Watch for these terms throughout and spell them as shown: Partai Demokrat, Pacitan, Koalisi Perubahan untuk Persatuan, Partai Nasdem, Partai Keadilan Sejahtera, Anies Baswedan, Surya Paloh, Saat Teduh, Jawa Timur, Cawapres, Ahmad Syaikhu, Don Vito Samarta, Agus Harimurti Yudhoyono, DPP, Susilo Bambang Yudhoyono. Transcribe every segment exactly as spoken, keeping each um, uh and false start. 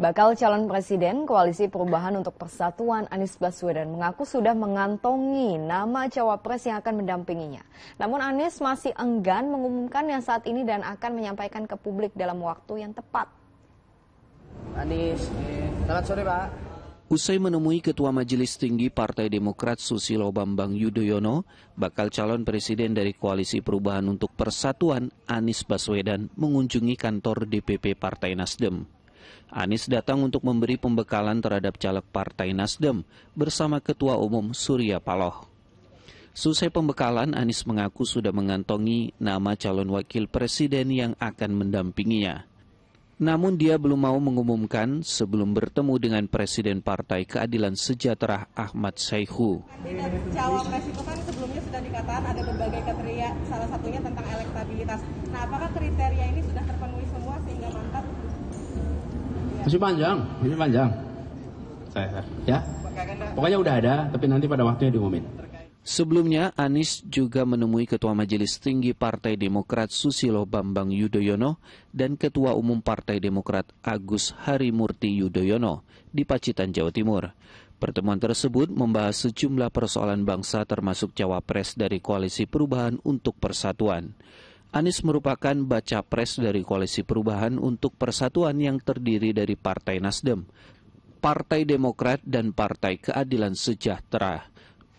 Bakal calon presiden Koalisi Perubahan untuk Persatuan Anies Baswedan mengaku sudah mengantongi nama cawapres yang akan mendampinginya. Namun Anies masih enggan mengumumkannya saat ini dan akan menyampaikan ke publik dalam waktu yang tepat. Anies, selamat sore Pak. Usai menemui Ketua Majelis Tinggi Partai Demokrat Susilo Bambang Yudhoyono, bakal calon presiden dari Koalisi Perubahan untuk Persatuan Anies Baswedan mengunjungi kantor D P P Partai Nasdem. Anies datang untuk memberi pembekalan terhadap caleg Partai Nasdem bersama Ketua Umum Surya Paloh. Selesai pembekalan, Anies mengaku sudah mengantongi nama calon wakil presiden yang akan mendampinginya. Namun dia belum mau mengumumkan sebelum bertemu dengan Presiden Partai Keadilan Sejahtera Ahmad Syaikhu. Cawapres itu kan sebelumnya sudah dikatakan ada berbagai kriteria, salah satunya tentang elektabilitas. Nah, apakah kriteria ini sudah terpenuhi semua sehingga mantap? Masih panjang, masih panjang. Saya, ya. Pokoknya udah ada, tapi nanti pada waktunya diumumin. Sebelumnya, Anies juga menemui Ketua Majelis Tinggi Partai Demokrat Susilo Bambang Yudhoyono dan Ketua Umum Partai Demokrat Agus Harimurti Yudhoyono di Pacitan, Jawa Timur. Pertemuan tersebut membahas sejumlah persoalan bangsa termasuk cawapres dari Koalisi Perubahan untuk Persatuan. Anies merupakan baca pres dari Koalisi Perubahan untuk Persatuan yang terdiri dari Partai Nasdem, Partai Demokrat, dan Partai Keadilan Sejahtera.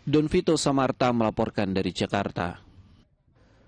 Don Vito Samarta melaporkan dari Jakarta.